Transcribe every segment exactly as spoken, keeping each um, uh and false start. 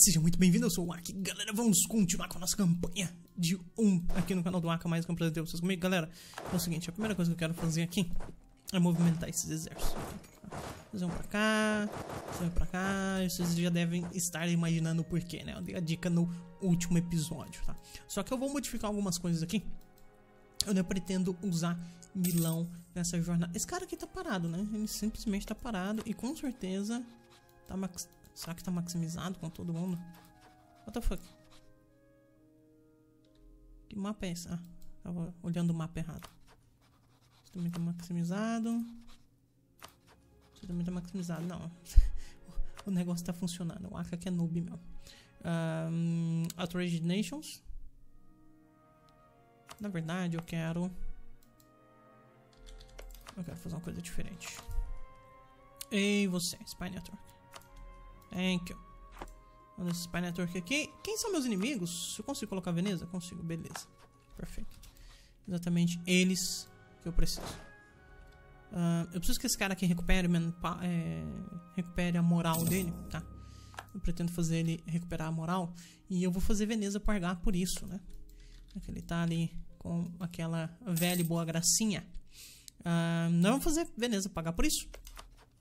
Seja muito bem-vindo, eu sou o Waka. Galera, vamos continuar com a nossa campanha de um aqui no canal do Waka, mais que eu apresentei vocês comigo. Galera, é o seguinte, a primeira coisa que eu quero fazer aqui é movimentar esses exércitos. Vocês vão pra cá, vocês vão pra cá, vocês já devem estar imaginando o porquê, né? Eu dei a dica no último episódio, tá? Só que eu vou modificar algumas coisas aqui. Eu não pretendo usar Milão nessa jornada. Esse cara aqui tá parado, né? Ele simplesmente tá parado e com certeza tá max... Será que tá maximizado com todo mundo? What the fuck? Que mapa é esse? Ah, tava olhando o mapa errado. Isso também tá maximizado. Isso também tá maximizado. Não. O negócio tá funcionando. O Waka que é noob mesmo. Um, Outraged Nations. Na verdade, eu quero... Eu quero fazer uma coisa diferente. Ei, você, Spy Network. Thank you. Manda esse Spy Network aqui. Quem são meus inimigos? Eu consigo colocar Veneza? Consigo, beleza. Perfeito. Exatamente eles que eu preciso. Uh, eu preciso que esse cara aqui recupere, manpa, é, recupere a moral dele, tá? Eu pretendo fazer ele recuperar a moral. E eu vou fazer Veneza pagar por isso, né? Que ele tá ali com aquela velha e boa gracinha. Uh, não vamos fazer Veneza pagar por isso.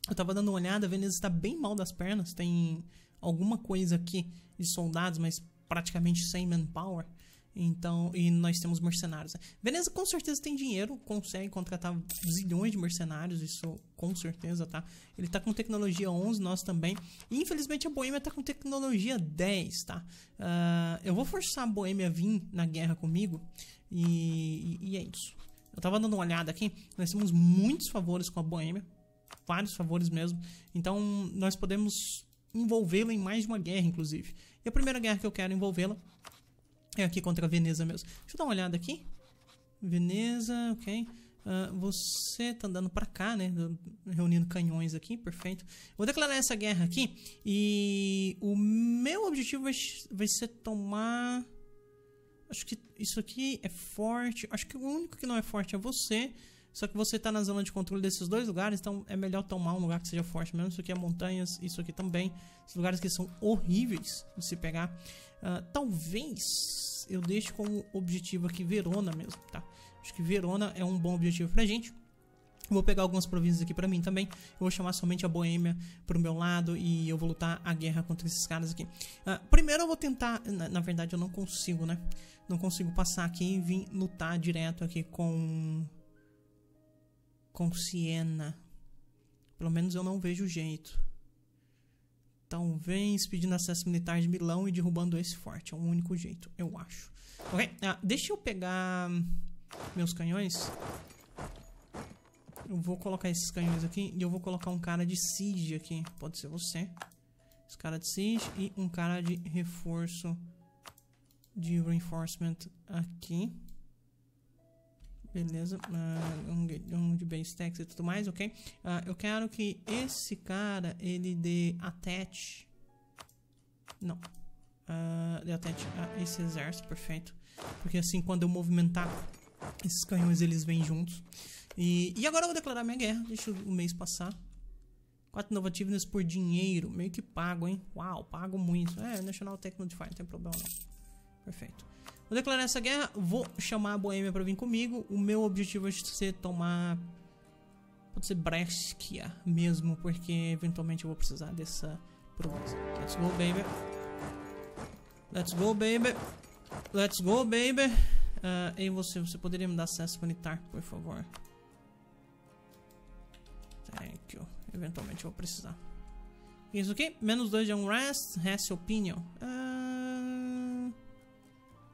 Eu tava dando uma olhada, a Veneza está bem mal das pernas. Tem alguma coisa aqui de soldados, mas praticamente sem manpower. Então, e nós temos mercenários, né? Veneza com certeza tem dinheiro, consegue contratar zilhões de mercenários, isso com certeza, tá? Ele tá com tecnologia onze, nós também. E infelizmente a Boêmia tá com tecnologia dez, tá? Uh, eu vou forçar a Boêmia a vir na guerra comigo e, e, e é isso. Eu tava dando uma olhada aqui, nós temos muitos favores com a Boêmia, vários favores mesmo. Então nós podemos envolvê-la em mais de uma guerra, inclusive. E a primeira guerra que eu quero envolvê-la é aqui contra a Veneza mesmo. Deixa eu dar uma olhada aqui. Veneza, ok. Uh, você tá andando pra cá, né? Reunindo canhões aqui, perfeito. Vou declarar essa guerra aqui. E o meu objetivo vai, vai ser tomar... Acho que isso aqui é forte. Acho que o único que não é forte é você. Só que você tá na zona de controle desses dois lugares, então é melhor tomar um lugar que seja forte mesmo. Isso aqui é montanhas, isso aqui também. Esses lugares que são horríveis de se pegar. Uh, talvez eu deixe como objetivo aqui Verona mesmo, tá? Acho que Verona é um bom objetivo pra gente. Eu vou pegar algumas províncias aqui pra mim também. Eu vou chamar somente a Boêmia pro meu lado e eu vou lutar a guerra contra esses caras aqui. Uh, primeiro eu vou tentar... Na, na verdade eu não consigo, né? Não consigo passar aqui e vir lutar direto aqui com... Com Siena. Pelo menos eu não vejo jeito. Talvez pedindo acesso militar de Milão e derrubando esse forte. É o único jeito, eu acho. Ok, ah, deixa eu pegar meus canhões. Eu vou colocar esses canhões aqui e eu vou colocar um cara de siege aqui. Pode ser você. Esse cara de siege e um cara de reforço de reinforcement aqui. Beleza, uh, um, um de base tax e tudo mais, ok? Uh, eu quero que esse cara, ele dê attach. Não. Uh, dê attach a esse exército, perfeito. Porque assim, quando eu movimentar, esses canhões, eles vêm juntos. E, e agora eu vou declarar minha guerra, deixa o mês passar. Quatro inovativeness por dinheiro, meio que pago, hein? Uau, pago muito. É, National Technodify, não tem problema não. Perfeito. Vou declarar essa guerra, vou chamar a Boêmia pra vir comigo. O meu objetivo é ser tomar... Pode ser Brescia mesmo, porque eventualmente eu vou precisar dessa província. Let's go, baby. Let's go, baby. Let's go, baby. Uh, e você, você poderia me dar acesso militar, por favor? Thank you. Eventualmente eu vou precisar. Isso aqui, menos dois de unrest, rest opinion. Uh...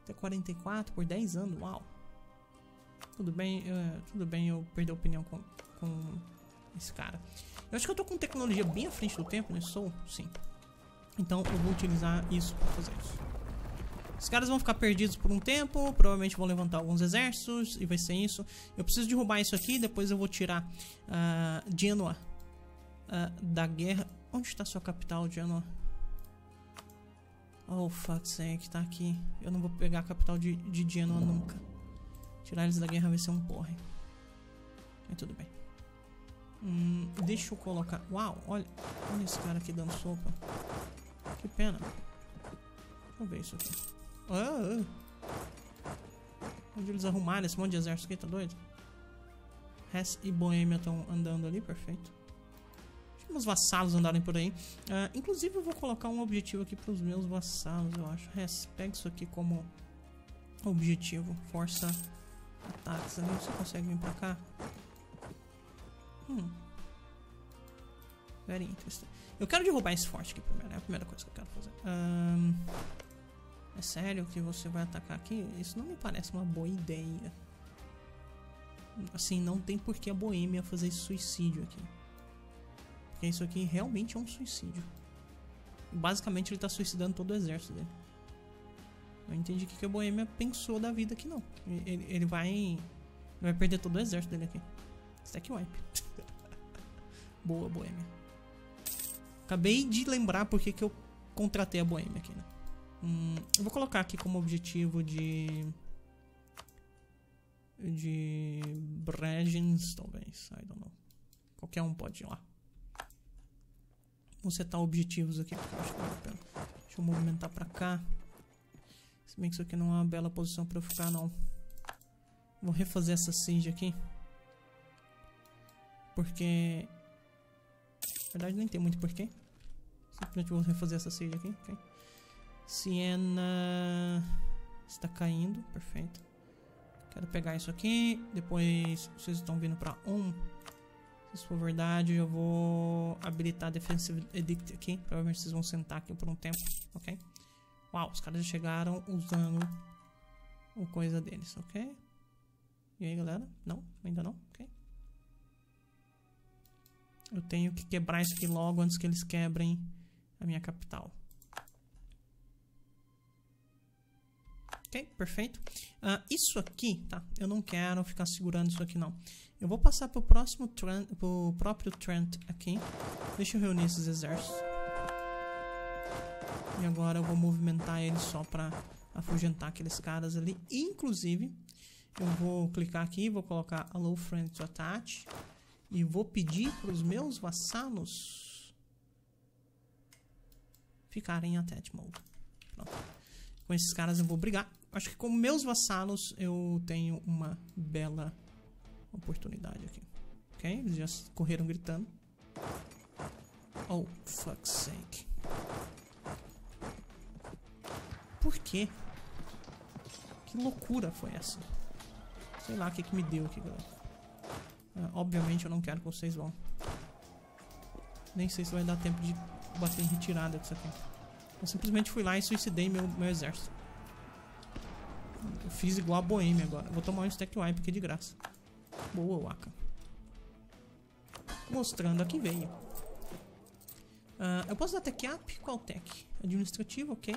Até quarenta e quatro por dez anos, uau. Tudo bem, uh, tudo bem eu perder a opinião com, com esse cara. Eu acho que eu tô com tecnologia bem à frente do tempo, né? Sou? Sim. Então eu vou utilizar isso pra fazer isso. Os caras vão ficar perdidos por um tempo, provavelmente vão levantar alguns exércitos e vai ser isso. Eu preciso derrubar isso aqui, depois eu vou tirar uh, Genoa uh, da guerra. Onde está sua capital, Genoa? Oh, fuck sake, tá aqui. Eu não vou pegar a capital de, de Genoa nunca. Tirar eles da guerra vai ser um porre. Mas tudo bem. Hum, deixa eu colocar... Uau, olha, olha esse cara aqui dando sopa. Que pena. Vamos ver isso aqui. Ah, ah. Onde eles arrumaram esse monte de exército aqui, tá doido? Hesse e Boêmia estão andando ali, perfeito. Acho que meus vassalos andarem por aí. Ah, inclusive eu vou colocar um objetivo aqui para os meus vassalos, eu acho. Hesse, pega isso aqui como objetivo. Força ataques ali. Você consegue vir pra cá? Hum. Very interesting. Eu quero derrubar esse forte aqui primeiro. É a primeira coisa que eu quero fazer. Um, é sério que você vai atacar aqui? Isso não me parece uma boa ideia. Assim, não tem por que a Boêmia fazer esse suicídio aqui. Porque isso aqui realmente é um suicídio. Basicamente ele tá suicidando todo o exército dele. Eu entendi o que a Boêmia pensou da vida aqui, não. Ele, ele vai... Ele vai perder todo o exército dele aqui. Stack wipe. Boa, Boêmia. Acabei de lembrar porque que eu contratei a Boêmia aqui, né? Hum, eu vou colocar aqui como objetivo de... De... Bregens, talvez. I don't know. Qualquer um pode ir lá. Vou setar objetivos aqui. Porque eu acho que vale a pena. Deixa eu movimentar pra cá. Se bem que isso aqui não é uma bela posição pra eu ficar, não. Vou refazer essa siege aqui. Porque... Na verdade nem tem muito porquê. Simplesmente vou refazer essa siege aqui, okay. Siena... Está caindo, perfeito. Quero pegar isso aqui. Depois vocês estão vindo pra um. Se isso for verdade, eu vou habilitar Defensive Edict aqui. Provavelmente vocês vão sentar aqui por um tempo, ok? Uau, os caras já chegaram usando o coisa deles, ok? E aí, galera? Não, ainda não, ok? Eu tenho que quebrar isso aqui logo antes que eles quebrem a minha capital. Ok, perfeito. Uh, isso aqui, tá? Eu não quero ficar segurando isso aqui, não. Eu vou passar pro próximo Trent, pro próprio Trent aqui. Deixa eu reunir esses exércitos. E agora eu vou movimentar ele só pra afugentar aqueles caras ali. Inclusive, eu vou clicar aqui, vou colocar Allow Friend to Attach. E vou pedir pros meus vassalos ficarem em Attach Mode. Pronto. Com esses caras eu vou brigar. Acho que com meus vassalos eu tenho uma bela oportunidade aqui. Ok? Eles já correram gritando. Oh, fuck's sake. Por quê? Que loucura foi essa? Sei lá o que que me deu aqui, galera. Ah, obviamente eu não quero que vocês vão. Nem sei se vai dar tempo de bater em retirada disso aqui. Eu simplesmente fui lá e suicidei meu, meu exército. Eu fiz igual a Boêmia agora. Vou tomar um stack wipe aqui de graça. Boa, Waka. Mostrando a que veio. Ah, eu posso dar tech up? Qual tech? Administrativo, ok.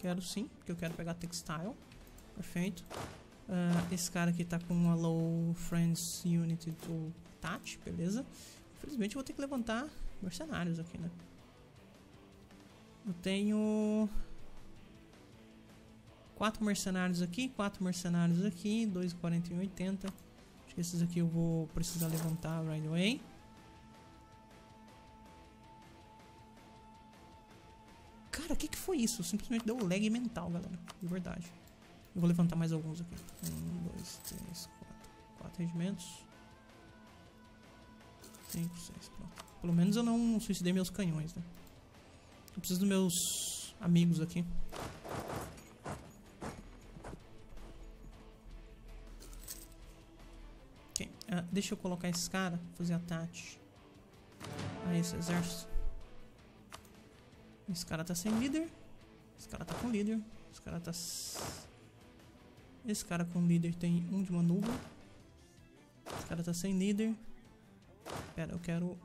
Quero sim, porque eu quero pegar textile. Perfeito. Uh, esse cara aqui tá com um Allow Friends Unity to Touch, beleza. Infelizmente eu vou ter que levantar mercenários aqui, né? Eu tenho... Quatro mercenários aqui, quatro mercenários aqui, dois, quarenta e um, oitenta. Acho que esses aqui eu vou precisar levantar right away. Cara, o que que foi isso? Simplesmente deu um lag mental, galera. De verdade. Eu vou levantar mais alguns aqui. Um, dois, três, quatro. Quatro regimentos. Cinco, seis, pronto. Pelo menos eu não suicidei meus canhões, né? Eu preciso dos meus amigos aqui. Ok. Ah, deixa eu colocar esse cara. Fazer ataque a esse exército. Esse cara tá sem líder. Esse cara tá com líder. Esse cara tá... Esse cara com líder tem um de manubra. Esse cara tá sem líder. Pera, eu quero...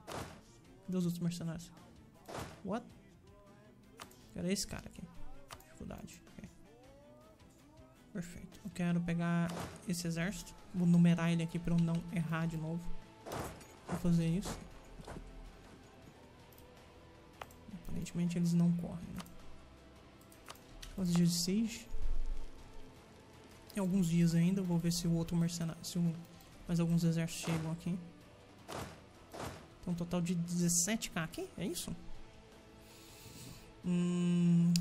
Cadê os outros mercenários? What? Eu quero esse cara aqui. Dificuldade. Okay. Perfeito. Eu quero pegar esse exército. Vou numerar ele aqui pra eu não errar de novo. Vou fazer isso. Aparentemente eles não correm, né? Os dias de siege. Tem alguns dias ainda, vou ver se o outro mercenário, se o, mais alguns exércitos chegam aqui. Então um total de dezessete mil aqui, é isso? Hum,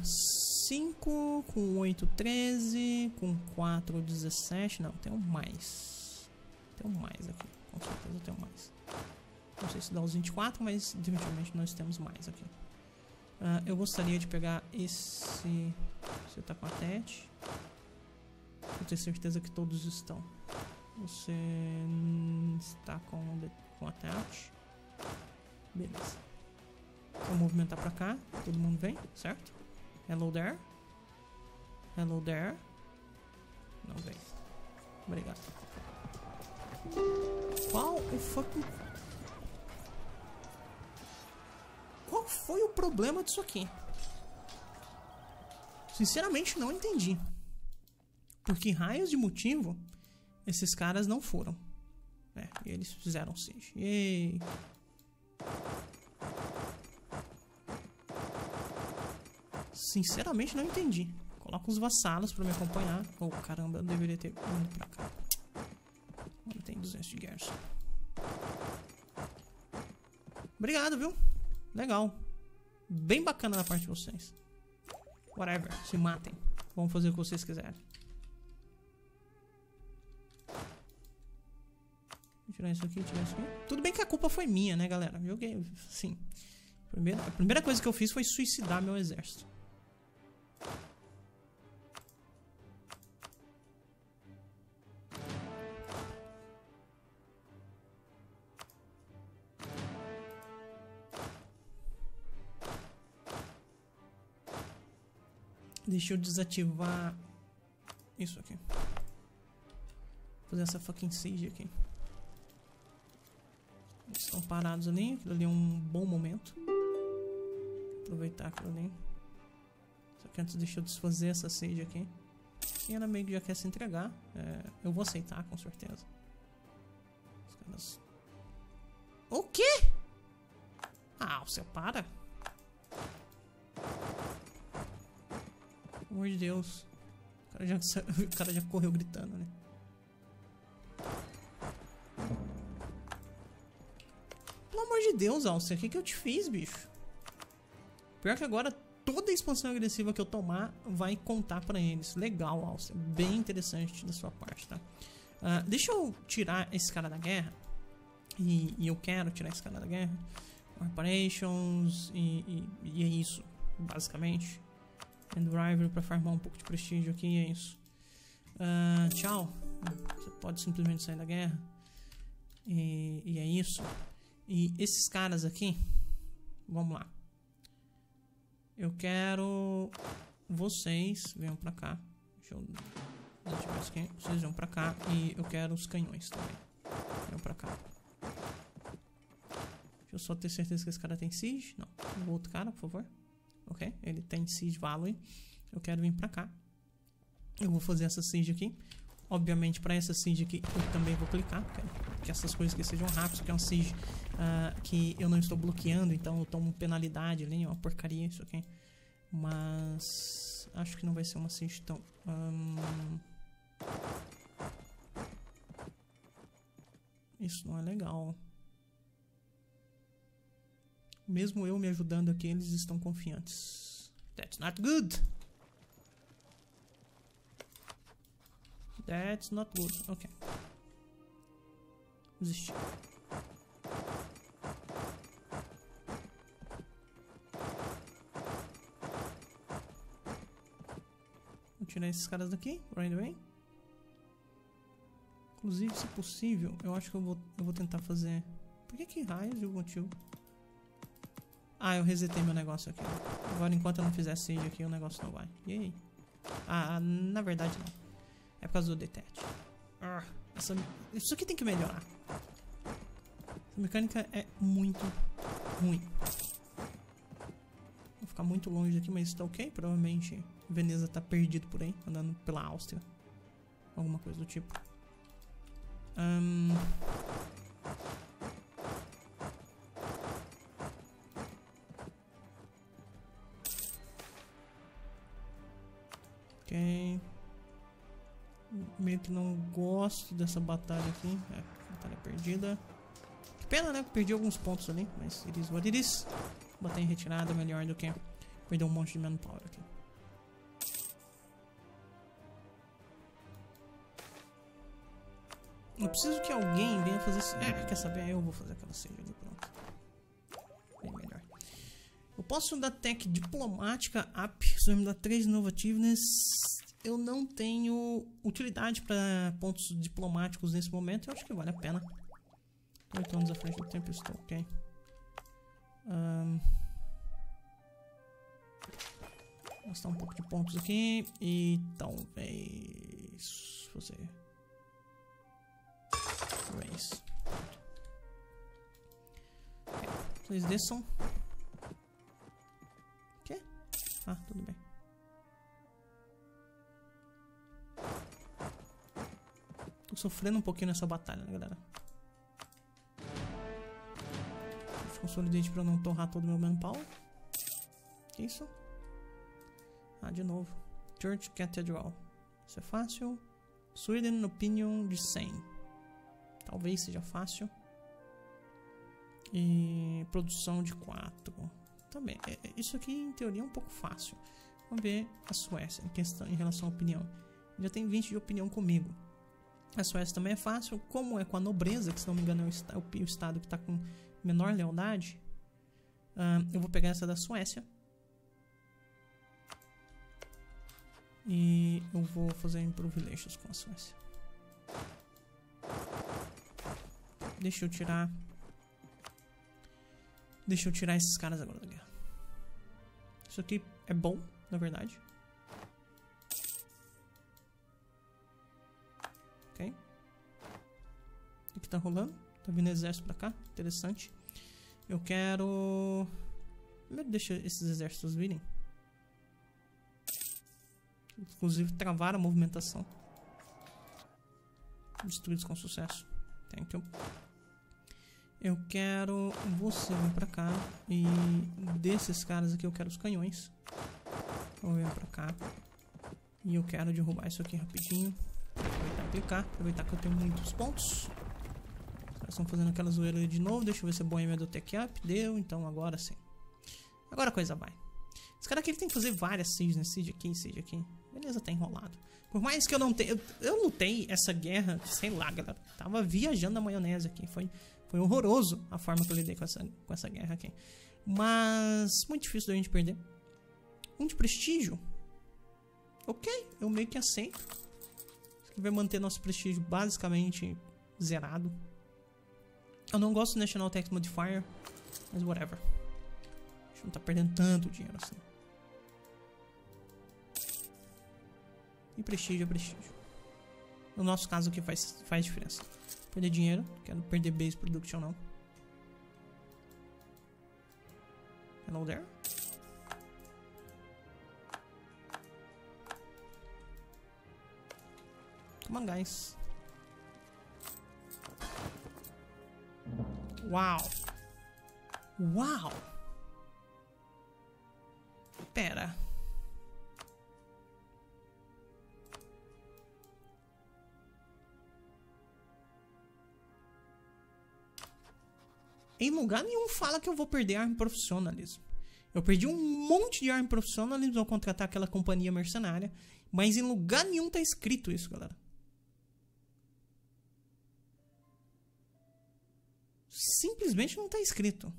cinco, com oito, treze, com quatro, dezessete. Não, tem um mais. Tem um mais aqui. Com certeza tem um mais. Não sei se dá os vinte e quatro, mas definitivamente nós temos mais aqui. Uh, eu gostaria de pegar esse, esse tapatete. Eu tenho certeza que todos estão. Você está com, com ataque. Beleza. Vou movimentar pra cá. Todo mundo vem, certo? Hello there. Hello there. Não vem. Obrigado. Qual o fucking... Qual foi o problema disso aqui? Sinceramente, não entendi. Por que raios de motivo esses caras não foram? É, e eles fizeram siege. Yay! Sinceramente, não entendi. Coloca os vassalos pra me acompanhar. Oh, caramba, eu deveria ter ido pra cá. Agora tem duzentos de guerra. Obrigado, viu? Legal. Bem bacana da parte de vocês. Whatever, se matem. Vamos fazer o que vocês quiserem. Vou tirar isso aqui, tirar isso aqui. Tudo bem que a culpa foi minha, né, galera? Joguei, sim. Primeiro, a primeira coisa que eu fiz foi suicidar meu exército. Deixa eu desativar isso aqui. Vou fazer essa fucking siege aqui. Eles estão parados ali. Aquilo ali é um bom momento. Aproveitar aquilo ali. Só que antes deixa eu desfazer essa siege aqui. E ela meio que já quer se entregar. É, eu vou aceitar, com certeza. Os caras... O quê? Ah, você para? Pelo amor de Deus. O cara já, o cara já correu gritando, né? Pelo amor de Deus, Alceu. O que, que eu te fiz, bicho? Pior que agora toda a expansão agressiva que eu tomar vai contar pra eles. Legal, Alceu. Bem interessante da sua parte, tá? Uh, deixa eu tirar esse cara da guerra. E, e eu quero tirar esse cara da guerra. Operations. E, e, e é isso, basicamente. And Rival pra farmar um pouco de prestígio aqui, é isso. Uh, tchau. Você pode simplesmente sair da guerra. E, e é isso. E esses caras aqui... Vamos lá. Eu quero... Vocês venham pra cá. Deixa eu... Deixa eu aqui. Vocês vão pra cá. E eu quero os canhões também. Venham pra cá. Deixa eu só ter certeza que esse cara tem siege. Não. O outro cara, por favor. Ok? Ele tem siege value. Eu quero vir pra cá. Eu vou fazer essa siege aqui. Obviamente, pra essa siege aqui, eu também vou clicar. Quero que essas coisas aqui sejam rápidas. Que é um siege uh, que eu não estou bloqueando. Então, eu tomo penalidade ali. É uma porcaria isso aqui. Mas... Acho que não vai ser uma siege tão... Um... Isso não é legal. Mesmo eu me ajudando aqui, eles estão confiantes. That's not good. That's not good. Ok. Desistir. Vou tirar esses caras daqui. Right away. Inclusive, se possível, eu acho que eu vou, eu vou tentar fazer... Por que que raios de algum motivo? Ah, eu resetei meu negócio aqui. Agora, enquanto eu não fizer siege aqui, o negócio não vai. E aí? Ah, na verdade não. É por causa do detect. Arr, essa, isso aqui tem que melhorar. Essa mecânica é muito ruim. Vou ficar muito longe daqui, mas tá ok. Provavelmente Veneza tá perdido por aí, andando pela Áustria. Alguma coisa do tipo. Hum... Ok. Meio que não gosto dessa batalha aqui. É, batalha perdida. Que pena, né? Perdi alguns pontos ali. Mas it is what it is. Bater em retirada é melhor do que perder um monte de manpower aqui. Eu preciso que alguém venha fazer isso. Ah, quer saber? Eu vou fazer aquela seja ali, pronto. Bem melhor. Eu posso dar tech diplomática up. Isso vai me dar três innovativeness. Eu não tenho utilidade para pontos diplomáticos nesse momento. Eu acho que vale a pena. Oito anos à frente do tempo, estou ok. Um, vou gastar um pouco de pontos aqui. E talvez você. Talvez. Vocês desçam. O quê? Ah, tudo bem. Tô sofrendo um pouquinho nessa batalha, né, galera? Consolidante pra eu não torrar todo o meu manpower. Que isso? Ah, de novo. Church Cathedral. Isso é fácil. Sweden Opinion de cem. Talvez seja fácil. E produção de quatro. Também. Isso aqui, em teoria, é um pouco fácil. Vamos ver a Suécia em, questão, em relação à opinião. Já tem vinte de opinião comigo. A Suécia também é fácil. Como é com a nobreza, que se não me engano é o estado que tá com menor lealdade. Uh, eu vou pegar essa da Suécia. E eu vou fazer improve relations com a Suécia. Deixa eu tirar. Deixa eu tirar esses caras agora da guerra. Isso aqui é bom, na verdade. Ok. O que tá rolando? Tá vindo exército pra cá, interessante. Eu quero... Primeiro deixa esses exércitos virem. Inclusive travar a movimentação. Destruídos com sucesso. Thank you. Eu quero... Você vem pra cá. E desses caras aqui eu quero os canhões. Eu venho pra cá. E eu quero derrubar isso aqui rapidinho. Aproveitar e clicar. Aproveitar que eu tenho muitos pontos. Estão fazendo aquela zoeira de novo. Deixa eu ver se a Boêmia deu tech up. Deu, então agora sim. Agora a coisa vai. Esse cara aqui ele tem que fazer várias sieges, né? Siege aqui, siege aqui. Beleza, tá enrolado. Por mais que eu não tenha... Eu, eu lutei essa guerra, sei lá, galera. Tava viajando a maionese aqui. Foi, foi horroroso a forma que eu lidei com essa, com essa guerra aqui. Mas... muito difícil da gente perder. Um de prestígio. Ok, eu meio que aceito. Isso aqui vai manter nosso prestígio basicamente zerado. Eu não gosto do National Tax Modifier, mas whatever. A gente não tá perdendo tanto dinheiro assim. E prestígio é prestígio. No nosso caso, o que faz, faz diferença? Perder dinheiro, não quero perder base production não. Hello there. Come on, guys. Uau! Uau! Pera. Em lugar nenhum fala que eu vou perder arma profissionalismo. Eu perdi um monte de arma profissionalismo ao contratar aquela companhia mercenária. Mas em lugar nenhum tá escrito isso, galera. Simplesmente não está escrito.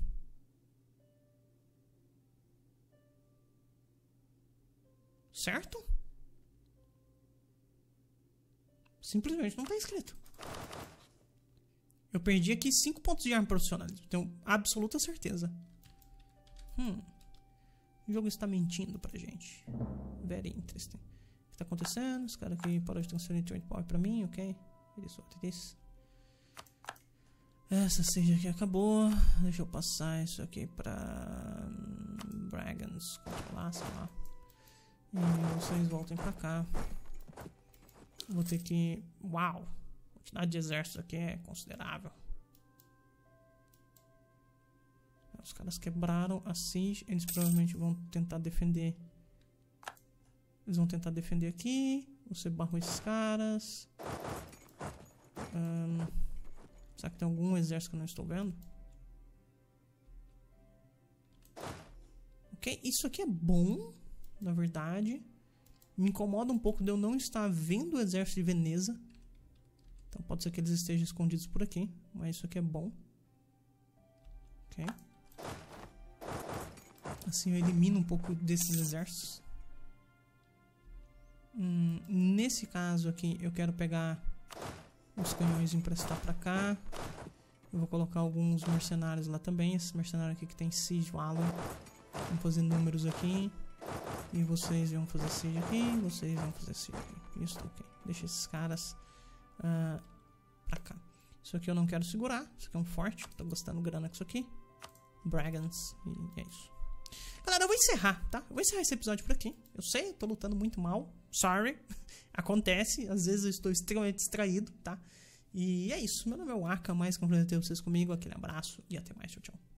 Certo? Simplesmente não está escrito. Eu perdi aqui cinco pontos de arma profissionalismo. Tenho absoluta certeza. Hum. O jogo está mentindo pra gente. Very interesting. O que está acontecendo? Esse cara aqui parou de transferir trade power pra mim, ok? Isso, what is? Essa seja aqui acabou. Deixa eu passar isso aqui pra... Dragons. Lá, sei lá. E vocês voltem pra cá. Vou ter que... Uau! A quantidade de exército aqui é considerável. Os caras quebraram a siege. Eles provavelmente vão tentar defender. Eles vão tentar defender aqui. Você barrou esses caras. Um... Será que tem algum exército que eu não estou vendo? Ok, isso aqui é bom, na verdade. Me incomoda um pouco de eu não estar vendo o exército de Veneza. Então pode ser que eles estejam escondidos por aqui, mas isso aqui é bom. Ok. Assim eu elimino um pouco desses exércitos. Hum, nesse caso aqui eu quero pegar os canhões e emprestar pra cá. Eu vou colocar alguns mercenários lá também. Esse mercenário aqui que tem siege, o Alan. Vamos fazer números aqui. E vocês vão fazer siege aqui. Vocês vão fazer siege aqui. Isso, ok. Deixa esses caras uh, pra cá. Isso aqui eu não quero segurar. Isso aqui é um forte. Tô gastando grana com isso aqui. Bragans. E é isso. Galera, eu vou encerrar, tá? Eu vou encerrar esse episódio por aqui. Eu sei, eu tô lutando muito mal. Sorry. Acontece. Às vezes eu estou extremamente distraído, tá? E é isso. Meu nome é Waka. Mais que um prazer ter vocês comigo. Aquele abraço e até mais. Tchau, tchau.